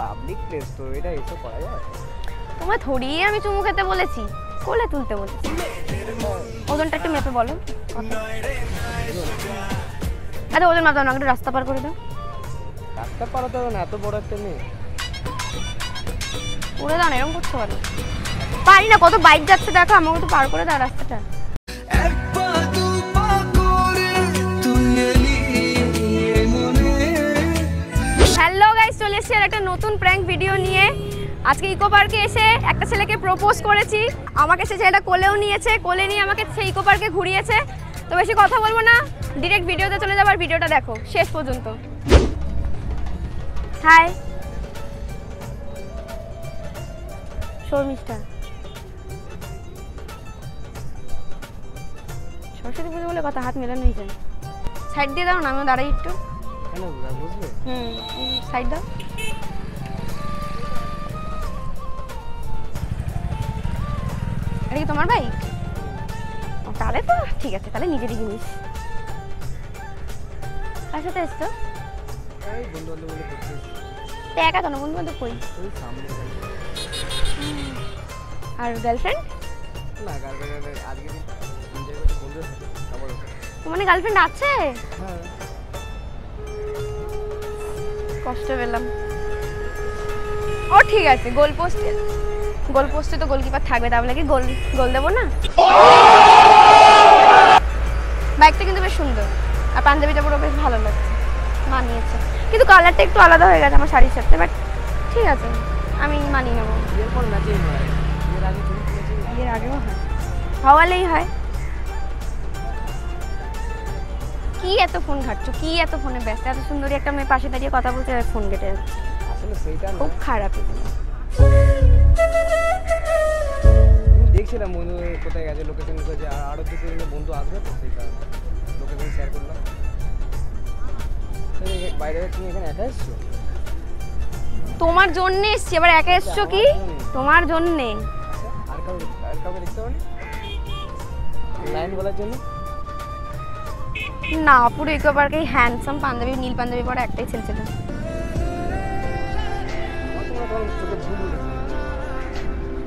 Public place তো এটা এসব করা যায় তোমার থোড়ি আমি চুমু খেতে বলেছি কোলে তুলতে বলেছি ওজনটা একটু মেপে বলো আরে ওজন মাপো না একটু রাস্তা পার করে দাও রাস্তা পার করতে না এত বড় একটা নেই পুরো দাঁড় এরকম করতে পারো পারি না কত বাইক যাচ্ছে দেখো আমাকে তো পার করে দাও রাস্তাটা शेयर एक नतून प्रैंक भिडियो निये आज के इको पार्के एसे एक ऐले के प्रपोज करेছি আমাকে সে ছেলেটা কোলেও নিয়েছে কোলে নিয়ে আমাকে সেই ইকো পার্কে ঘুরিয়েছে তো বেশি কথা বলবো না ডাইরেক্ট ভিডিওতে চলে যাবার ভিডিওটা দেখো শেষ পর্যন্ত হাই শর্মিষ্ঠা সরস্বতী পূজা বলে কথা হাত মেলানো হয়েছে সাইড দিয়ে দাও না আমি দাঁড়াই একটু हेलो बुझबे साइड दा अरे की तुम्हार भाई তাহলে তো ঠিক আছে তাহলে নিজেরই জিনিস আচ্ছা তো এসো এই বন্ধু বলে করছিস টাকা তো না বন্ধু কই ওই সামনে আর গার্লফ্রেন্ড না গার্লফ্রেন্ড আজকে এনজয় করতে বন্ধু সাথে আবার তোমার গার্লফ্রেন্ড আছে হ্যাঁ কষ্ট পেলাম ও ঠিক আছে গোল পোস্টে তো গোলকিপার থাকবে তাহলে কি গোল গোল দেব না বাইকটা কিন্তু বেশ সুন্দর আর পাঞ্জাবিটা পুরো বেশ ভালো লাগছে মানিয়েছে কিন্তু কালারটা একটু আলাদা হয়ে গেছে আমার শাড়ির সাথে বাট ঠিক আছে আমি মানিয়ে নেব এর আগেও হয় হওয়ালেই হয় কি এত ফোন ঘাটছো কি এত ফোনে ব্যস্ত এত সুন্দরী একটা মেয়ে পাশে দাঁড়িয়ে কথা বলতে ফোন কেটে যাচ্ছে আসলে সেইটা না খুব খারাপ তুমি দেখছিলাম বন্ধু কোথায় গেছে লোকেশন গেছে আর আরো দুটো দিনে বন্ধু আসবে তো সেই কারণে লোকেশন শেয়ার করলাম তুমি বাইরে তুমি এখানে একা এসছো তোমার জন্য এসছি আবার একা এসছো কি তোমার জন্য আর কাউকে দেখতে হবে লাইন বলার জন্য না পুরো ইকো পার্কে হ্যান্ডসাম পাঞ্জাবি নীল পাঞ্জাবি পরে একটাই ছেলে ছিল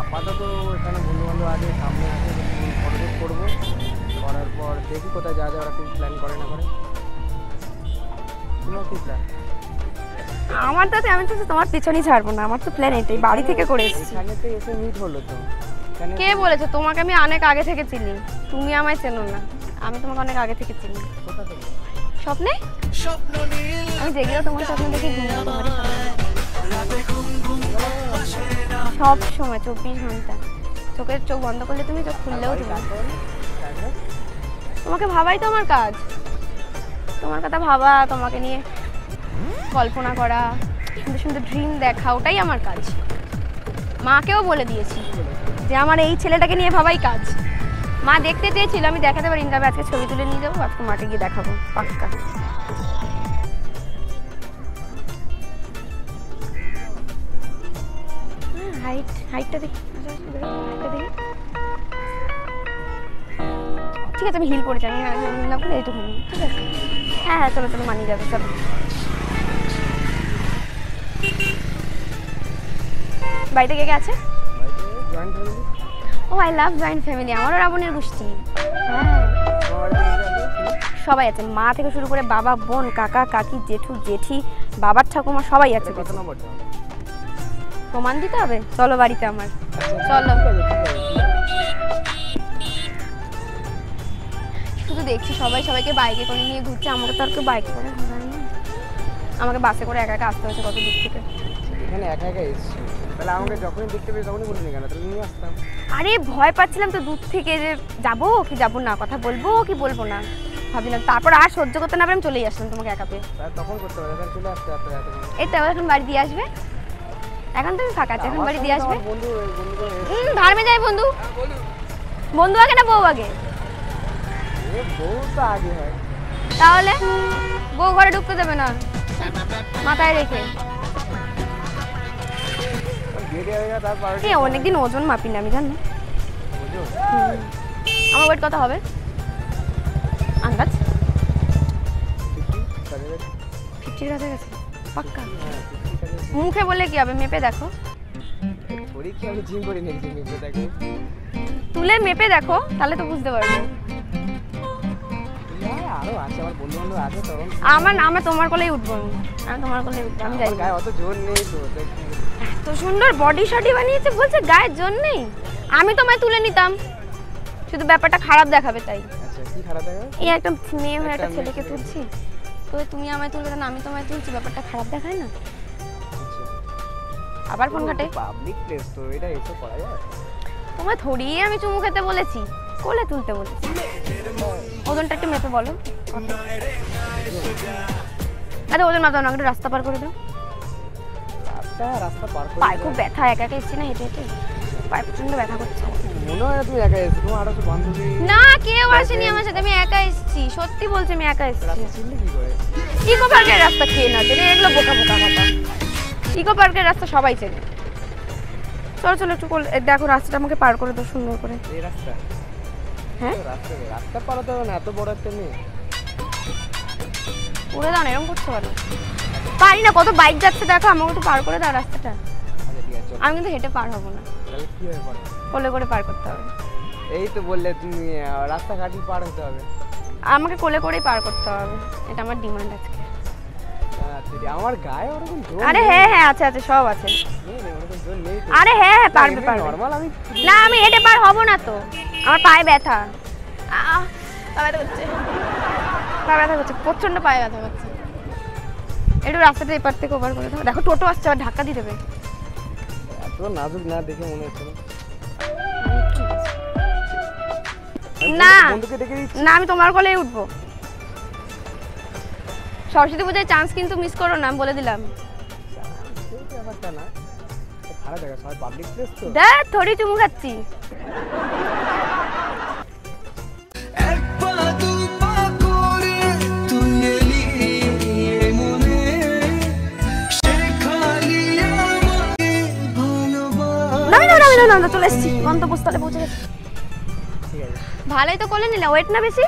আপাতত এখানে বন্ধু আগে সামনে আছে ফটোশ্যুট করবো করার পর দেখি কোথায় যাওয়া যায় ওরা কি প্ল্যান করে না করে তোমার কি প্ল্যান আমার তো আমি তো তোমার পিছনেই ছাড়বো না আমার তো প্ল্যান এটাই বাড়ি থেকে করে এসেছি এখানে তো এসে মিট হলো তো কে বলেছে তোমাকে আমি অনেক আগে থেকে চিনি তুমি আমায় চেনো না আমি তোমাকে অনেক আগে থেকে চিনি কোথা থেকে স্বপ্নে আমি যেগুলো তোমার স্বপ্ন দেখে সব সময় 24 ঘন্টা চোখের চোখ বন্ধ করলে তুমি চোখ খুললেও তোমাকে ভাবাই তো আমার কাজ তোমার কথা ভাবা তোমাকে নিয়ে কল্পনা করা সুন্দর সুন্দর ড্রিম দেখা ওটাই আমার কাজ মাকেও বলে দিয়েছি যে আমার এই ছেলেটাকে নিয়ে ভাবাই কাজ মা দেখতে চেয়েছিল আমি দেখাতে পারি না আজকে ছবি তুলে নিয়ে যাবো আজকে মাকে গিয়ে দেখাবো পাক্কা ঠিক আছে আমি হিল পড়ে যাই না করে এইটুকু ঠিক আছে হ্যাঁ হ্যাঁ চলো চলো মানিয়ে যাবে চলো বাড়িতে কে কে আছে oh I love joint family আমার রাবণের গোষ্ঠী সবাই আছে মা থেকে শুরু করে বাবা বোন কাকা কাকি জেঠু জেঠি বাবার ঠাকুমা সবাই আছে প্রমাণ দিতে হবে চলো বাড়িতে আমার চলো শুধু দেখছি সবাই সবাইকে বাইকে করে নিয়ে ঘুরছে আমাকে তো আর কেউ বাইক করে ঘোরায় না আমাকে বাসে করে একা একা আসতে হয়েছে কত দূর থেকে এখানে একা একা এসেছি তাহলে আমাকে যখনই দেখতে পেয়ে তখনই বলিনি কেন তাহলে নিয়ে আসতাম আরে ভয় পাচ্ছিলাম তো দূর থেকে যে যাবো কি যাবো না কথা বলবো কি বলবো না ভাবছিলাম তারপর আর সহ্য করতে না পারলাম চলেই আসলাম তোমাকে একা পেয়ে তখন করতে পারবে চলে আসতে এই তো এখন বাড়ি দিয়ে আসবে এখন তুমি ফাঁকা আছো, এখন বাড়ি দিয়ে আসবে? ধারমে যায় বন্ধু, বন্ধু আগে না বউ আগে? তাহলে বউ ঘরে ঢুকতে দেবে না, মাথায় রেখে। অনেকদিন ওজন মাপি না আমি, জানো আমার ওয়েট কত হবে আন্দাজ? 50 কাছাকাছি পাক্কা। মুখে বলে কি হবে, মেপে দেখো। তুলে মেপে দেখো তাহলে তো বুঝতে পারবে। আমার নামে তোমার কোলেই উঠবো আমি, তোমার কোলেই উঠবো আমি। যাই এত সুন্দর বডি শডি বানিয়েছে, বলছে গায়ের জোর নেই। আমি তোমায় তুলে নিতাম, শুধু ব্যাপারটা খারাপ দেখাবে তাই। এই একটা মেয়ে হয়ে একটা ছেলেকে তুলছি, তো তুমি আমায় তুলবে না আমি তোমায় তুলছি, ব্যাপারটা খারাপ দেখায় না? আবার ফোন ঘাটে, পাবলিক প্লেস তো, এটা এসে করা যায়? তোমায় ধরিয়ে আমি চুমু খেতে বলেছি, কোলে তুলতে বলেছি। ওজনটা একটু মেপে বলো। আরে ওজন মাপো না, একটু রাস্তা পার করে দাও। রাস্তা পার করে পায়ে খুব ব্যথা, একা একা এসছি না, হেঁটে হেঁটে পায়ে প্রচন্ড ব্যথা করছে। মনে হয় তুমি একা এসছো, তোমার আরো বান্ধবী? না, কেউ আসেনি আমার সাথে, আমি একা এসছি। সত্যি বলছি আমি একা এসছি। রাস্তা চিনলে কি করে? ইকো পার্কের রাস্তা চেনে না, যেন এগুলো বোকা বোকা কথা। ইকো পার্কের রাস্তা সবাই চেনে। চলো চলো একটু দেখো রাস্তাটা আমাকে পার করে দাও সুন্দর করে। এই রাস্তা? হ্যাঁ রাস্তা, রাস্তা পার হতে হবে না, এত বড় একটা নেই। উড়ে দাও না, এরকম করতে পারো পারি না। কত বাইক যাচ্ছে দেখো, আমাকে একটু পার করে দাও রাস্তাটা। আমি কিন্তু হেঁটে পার হবো না, কোলে করে পার করতে হবে। এই তো বললে তুমি রাস্তাঘাটই পার হতে হবে, আমাকে কোলে করেই পার করতে হবে, এটা আমার ডিমান্ড আজকে। আমার গায়ে ওরকম জোর? আরে হ্যাঁ হ্যাঁ আছে আছে, সব আছে। আরে হ্যাঁ হ্যাঁ পারবে পারবে। নরমাল আমি না, আমি হেঁটে পার হব না তো, আমার পায়ে ব্যথা। পা ব্যথা করছে, পা ব্যথা করছে, প্রচন্ড পায়ে ব্যথা করছে। একটু রাস্তাটা এপার থেকে ওপার করে দেবো। দেখো টোটো আসছে, আবার ধাক্কা দিয়ে দেবে। নাজুক না দেখে মনে হচ্ছে না, না আমি তোমার কোলে উঠবো। সরস্বতী পূজার চান্স কিন্তু মিস করো না, বলে দিলাম। দেখ থোড়ি চুমু খাচ্ছি। চলে এসছি গন্তব্যস্থলে, পৌঁছে গেছি। ভালোই তো কোলে নিলে, ওয়েট না বেশি?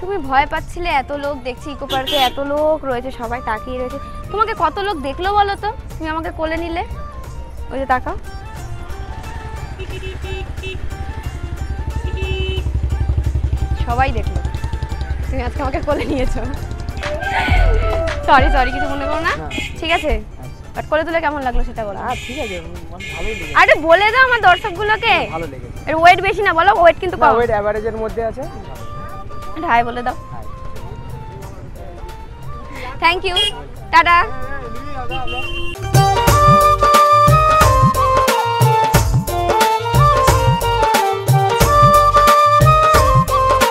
তুমি ভয় পাচ্ছিলে? এত লোক দেখছি ইকো পার্কে, এত লোক রয়েছে, সবাই তাকিয়ে রয়েছে তোমাকে। কত লোক দেখলো বলো তো, তুমি আমাকে কোলে নিলে? ওই যে তাকাও, সবাই দেখলো তুমি আজকে আমাকে কোলে নিয়েছো। সরি সরি, কিছু মনে করো না, ঠিক আছে? বাট কোলে তুলে কেমন লাগলো সেটা বলো। ঠিক আছে, ভালোই লেগেছে। আরে বলে দাও আমার দর্শকগুলোকে, ভালো লেগেছে। এর ওয়েট বেশি না বলো? ওয়েট কিন্তু কম, ওয়েট এভারেজের মধ্যে আছে। হাই বলে দাও। Thank you, tata.